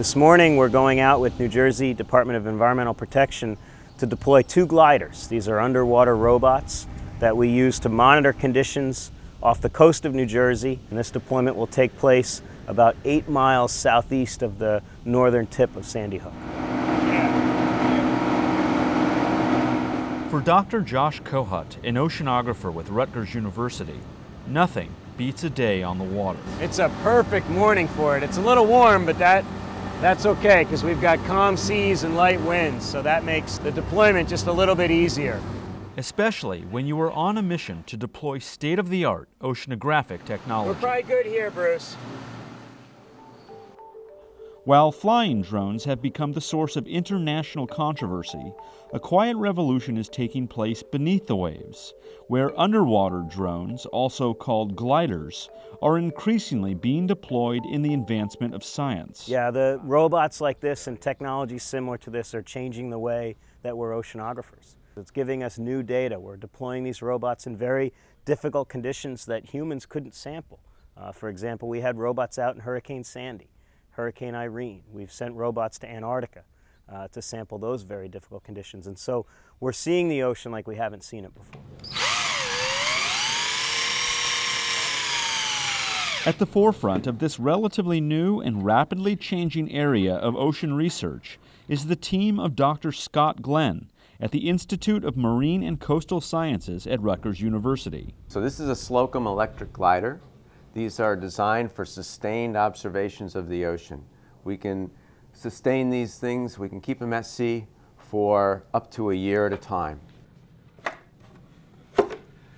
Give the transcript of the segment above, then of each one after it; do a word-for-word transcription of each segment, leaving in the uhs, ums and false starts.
This morning we're going out with New Jersey Department of Environmental Protection to deploy two gliders. These are underwater robots that we use to monitor conditions off the coast of New Jersey, and this deployment will take place about eight miles southeast of the northern tip of Sandy Hook. For Doctor Josh Kohut, an oceanographer with Rutgers University, nothing beats a day on the water. It's a perfect morning for it. It's a little warm, but that, that's okay, because we've got calm seas and light winds, so that makes the deployment just a little bit easier. Especially when you are on a mission to deploy state-of-the-art oceanographic technology. We're probably good here, Bruce. While flying drones have become the source of international controversy, a quiet revolution is taking place beneath the waves, where underwater drones, also called gliders, are increasingly being deployed in the advancement of science. Yeah, the robots like this and technologies similar to this are changing the way that we're oceanographers. It's giving us new data. We're deploying these robots in very difficult conditions that humans couldn't sample. Uh, for example, we had robots out in Hurricane Sandy, Hurricane Irene. We've sent robots to Antarctica uh, to sample those very difficult conditions. And so we're seeing the ocean like we haven't seen it before. At the forefront of this relatively new and rapidly changing area of ocean research is the team of Doctor Scott Glenn at the Institute of Marine and Coastal Sciences at Rutgers University. So this is a Slocum electric glider. These are designed for sustained observations of the ocean. We can sustain these things, we can keep them at sea for up to a year at a time.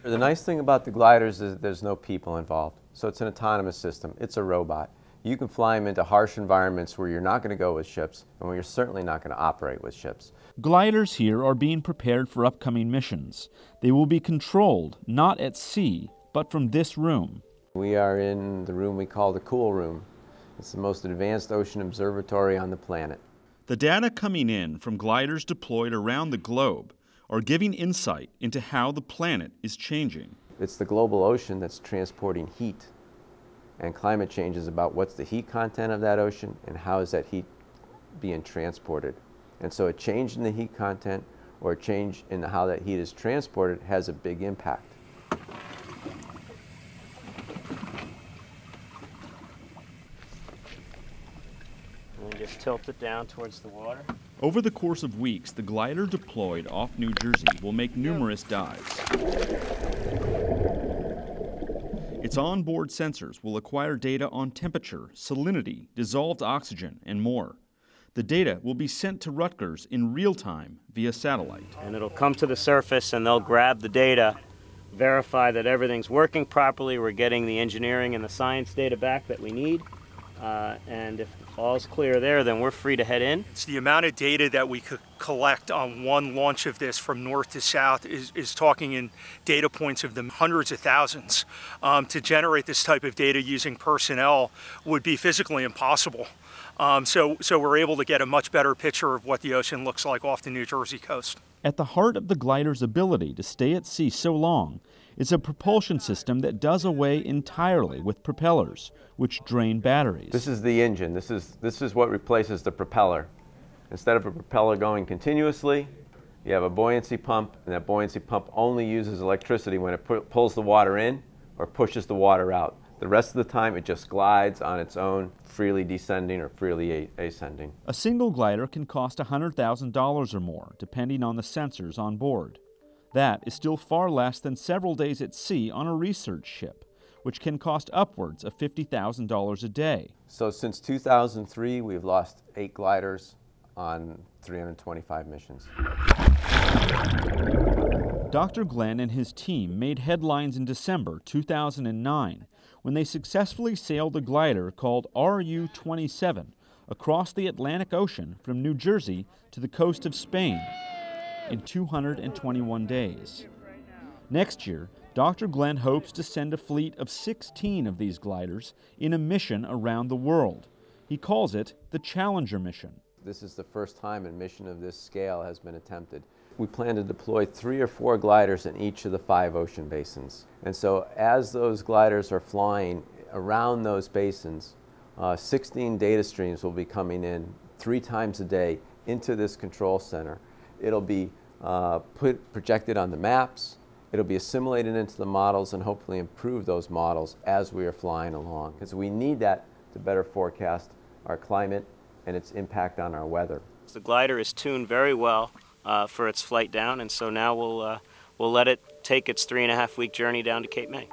The nice thing about the gliders is that there's no people involved. So it's an autonomous system, it's a robot. You can fly them into harsh environments where you're not going to go with ships and where you're certainly not going to operate with ships. Gliders here are being prepared for upcoming missions. They will be controlled, not at sea, but from this room. We are in the room we call the cool room. It's the most advanced ocean observatory on the planet. The data coming in from gliders deployed around the globe are giving insight into how the planet is changing. It's the global ocean that's transporting heat. And climate change is about what's the heat content of that ocean and how is that heat being transported. And so a change in the heat content or a change in how that heat is transported has a big impact. And then just tilt it down towards the water. Over the course of weeks, the glider deployed off New Jersey will make numerous dives. Its onboard sensors will acquire data on temperature, salinity, dissolved oxygen, and more. The data will be sent to Rutgers in real time via satellite. And it'll come to the surface and they'll grab the data, verify that everything's working properly, we're getting the engineering and the science data back that we need. Uh, and if all's clear there, then we're free to head in. It's the amount of data that we could collect on one launch of this from north to south is, is talking in data points of the hundreds of thousands. Um, to generate this type of data using personnel would be physically impossible. Um, so, so we're able to get a much better picture of what the ocean looks like off the New Jersey coast. At the heart of the glider's ability to stay at sea so long is a propulsion system that does away entirely with propellers, which drain batteries. This is the engine. This is, this is what replaces the propeller. Instead of a propeller going continuously, you have a buoyancy pump, and that buoyancy pump only uses electricity when it pu pulls the water in or pushes the water out. The rest of the time, it just glides on its own, freely descending or freely ascending. A single glider can cost one hundred thousand dollars or more, depending on the sensors on board. That is still far less than several days at sea on a research ship, which can cost upwards of fifty thousand dollars a day. So since two thousand three, we've lost eight gliders on three hundred twenty-five missions. Doctor Glenn and his team made headlines in December two thousand nine when they successfully sailed a glider called R U twenty-seven across the Atlantic Ocean from New Jersey to the coast of Spain in two hundred twenty-one days. Next year, Doctor Glenn hopes to send a fleet of sixteen of these gliders in a mission around the world. He calls it the Challenger Mission. This is the first time a mission of this scale has been attempted. We plan to deploy three or four gliders in each of the five ocean basins. And so as those gliders are flying around those basins, uh, sixteen data streams will be coming in three times a day into this control center. It'll be uh, put, projected on the maps, it'll be assimilated into the models, and hopefully improve those models as we are flying along, because we need that to better forecast our climate and its impact on our weather. The glider is tuned very well uh, for its flight down, and so now we'll, uh, we'll let it take its three and a half week journey down to Cape May.